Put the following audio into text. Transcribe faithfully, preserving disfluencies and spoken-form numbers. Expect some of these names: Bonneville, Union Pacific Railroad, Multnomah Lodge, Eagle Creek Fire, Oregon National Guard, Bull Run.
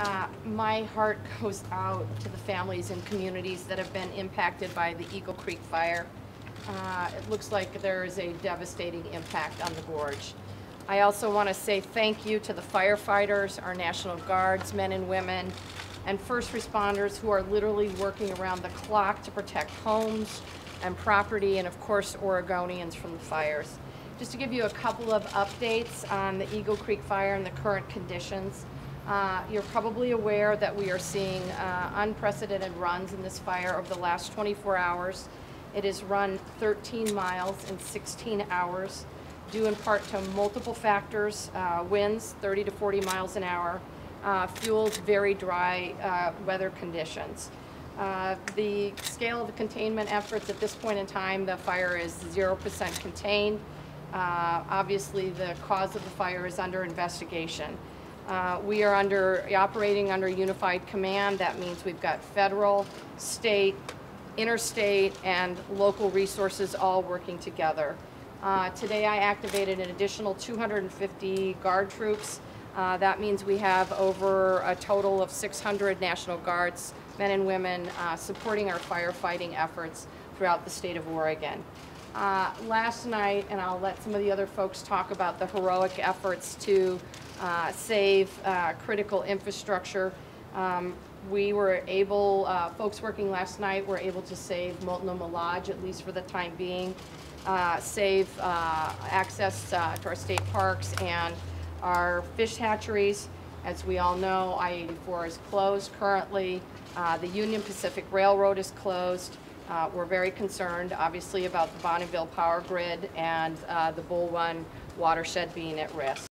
Uh, my heart goes out to the families and communities that have been impacted by the Eagle Creek Fire. Uh, it looks like there is a devastating impact on the gorge. I also want to say thank you to the firefighters, our National Guards, men and women, and first responders who are literally working around the clock to protect homes and property, and of course Oregonians from the fires. Just to give you a couple of updates on the Eagle Creek Fire and the current conditions. Uh, you're probably aware that we are seeing uh, unprecedented runs in this fire over the last twenty-four hours. It has run thirteen miles in sixteen hours, due in part to multiple factors, uh, winds thirty to forty miles an hour, uh, fueled very dry uh, weather conditions. Uh, the scale of the containment efforts at this point in time, the fire is zero percent contained. Uh, obviously, the cause of the fire is under investigation. Uh, we are under operating under unified command. That means we've got federal, state, interstate, and local resources all working together. Uh, today, I activated an additional two hundred fifty Guard troops. Uh, that means we have over a total of six hundred National Guards, men and women, uh, supporting our firefighting efforts throughout the state of Oregon. Uh, last night, and I'll let some of the other folks talk about the heroic efforts to uh, save uh, critical infrastructure. Um, we were able, uh, folks working last night were able to save Multnomah Lodge, at least for the time being, uh, save uh, access uh, to our state parks and our fish hatcheries. As we all know, I eighty-four is closed currently. Uh, the Union Pacific Railroad is closed. Uh, we're very concerned, obviously, about the Bonneville power grid and uh, the Bull Run watershed being at risk.